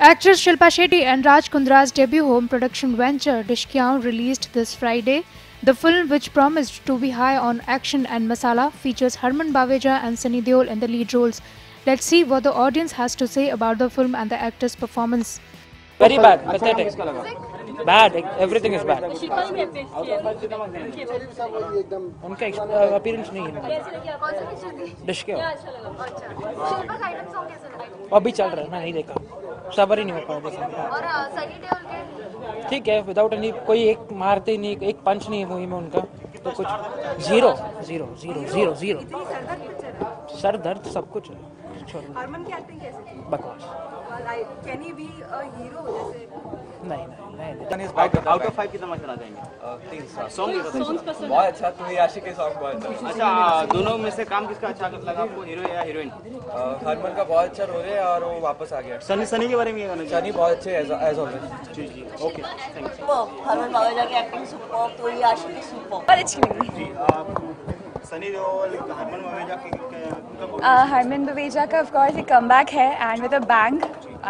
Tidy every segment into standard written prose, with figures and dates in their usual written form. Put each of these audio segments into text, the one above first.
Actress Shilpa Shetty and Raj Kundra's debut home production venture Dishkiyaoon released this Friday. The film, which promised to be high on action and masala, features Harman Baweja and Sunny Deol in the lead roles. Let's see what the audience has to say about the film and the actor's performance. Very bad, pathetic. Bad, everything is bad. Appearance ठीक है, without any कोई एक मारते ही नहीं, एक पंच नहीं हुई में उनका, तो कुछ जीरो, सर दर्द सब कुछ है। हरमन की एक्टिंग कैसी? बकवास। Can he be a hero जैसे? नहीं। Out of 5 कितना मार्क्स देंगे? 3 सॉन्ग बहुत अच्छा, तुम्हें आशिक के सॉन्ग बहुत अच्छा। अच्छा, दोनों में से काम किसका अच्छा लगा आपको, हीरो या हीरोइन? हरमन का बहुत अच्छा रोल है और वो वापस आ गया। सनी के बारे में क्या कहना? सनी बहुत अच्छे एज ऑलवेज। जी, okay, thank you. Harman Baweja की एक्टिंग सुपर, पूरी आशिक की सुपर। पर अच्छी नहीं लगी। सनी देओल, हरमन बावेजा का of course एक comeback है and with a bang,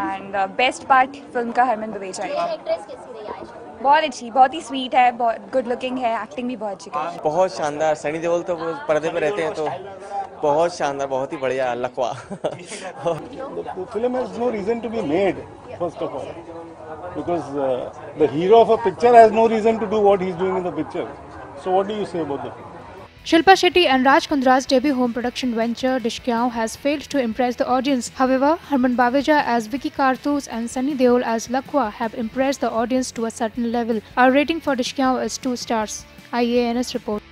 and best part film का हरमन बावेजा है। एक्ट्रेस कैसी रही आज? बहुत अच्छी, बहुत ही sweet है, बहुत good looking है, एक्टिंग भी बहुत अच्छी है। बहुत शानदार, सनी देओल तो वो पर्दे पे रहते हैं तो बहुत शानदार, बहुत ही बढ़िया लकवा। The film has no reason to be made, first of all, because the hero of a picture has no reason to do what he's doing in the picture. So what do you say about the film? Shilpa Shetty and Raj Kundra's debut home production venture Dishkiyaoon has failed to impress the audience. However, Harman Baweja as Vicky Kartus and Sunny Deol as Lakwa have impressed the audience to a certain level. Our rating for Dishkiyaoon is 2 stars. IANS report.